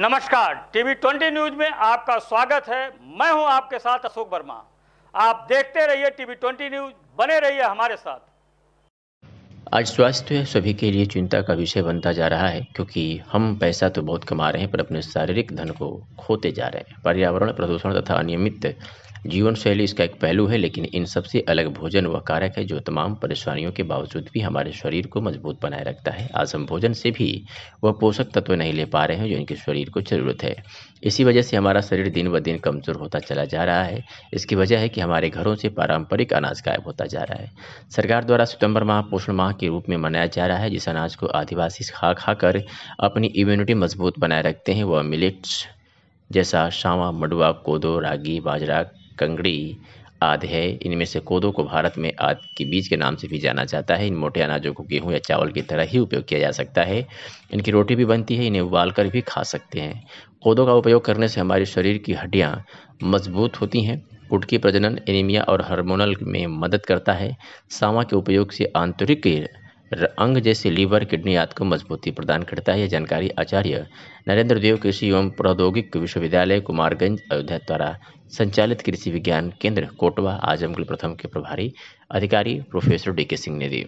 नमस्कार, TV 20 news में आपका स्वागत है। मैं हूं आपके साथ अशोक वर्मा। आप देखते रहिए टीवी 20 न्यूज, बने रहिए हमारे साथ। आज स्वास्थ्य सभी के लिए चिंता का विषय बनता जा रहा है, क्योंकि हम पैसा तो बहुत कमा रहे हैं पर अपने शारीरिक धन को खोते जा रहे हैं। पर्यावरण प्रदूषण तथा अनियमित जीवन शैली इसका एक पहलू है, लेकिन इन सबसे अलग भोजन वह कारक है जो तमाम परेशानियों के बावजूद भी हमारे शरीर को मजबूत बनाए रखता है। आज हम भोजन से भी वह पोषक तत्व नहीं ले पा रहे हैं जो इनके शरीर को जरूरत है। इसी वजह से हमारा शरीर दिन ब दिन कमज़ोर होता चला जा रहा है। इसकी वजह है कि हमारे घरों से पारंपरिक अनाज गायब होता जा रहा है। सरकार द्वारा सितंबर माह पोषण माह के रूप में मनाया जा रहा है, जिस अनाज को आदिवासी खा कर अपनी इम्यूनिटी मजबूत बनाए रखते हैं। वह मिलेट्स जैसा शामा, मडुआ, कोदो, रागी, बाजरा, कंगड़ी आदि है। इनमें से कोदो को भारत में आद के बीज के नाम से भी जाना जाता है। इन मोटे अनाजों को गेहूं या चावल की तरह ही उपयोग किया जा सकता है। इनकी रोटी भी बनती है, इन्हें उबालकर भी खा सकते हैं। कोदो का उपयोग करने से हमारे शरीर की हड्डियां मजबूत होती हैं। कुटकी प्रजनन, एनीमिया और हार्मोनल में मदद करता है। सामा के उपयोग से आंतरिक अंग जैसे लीवर, किडनी आदि को मजबूती प्रदान करता है। यह जानकारी आचार्य नरेंद्र देव कृषि एवं प्रौद्योगिकी विश्वविद्यालय कुमारगंज अयोध्या द्वारा संचालित कृषि विज्ञान केंद्र कोटवा आजमगढ़ प्रथम के प्रभारी अधिकारी प्रोफेसर डी.के. सिंह ने दी।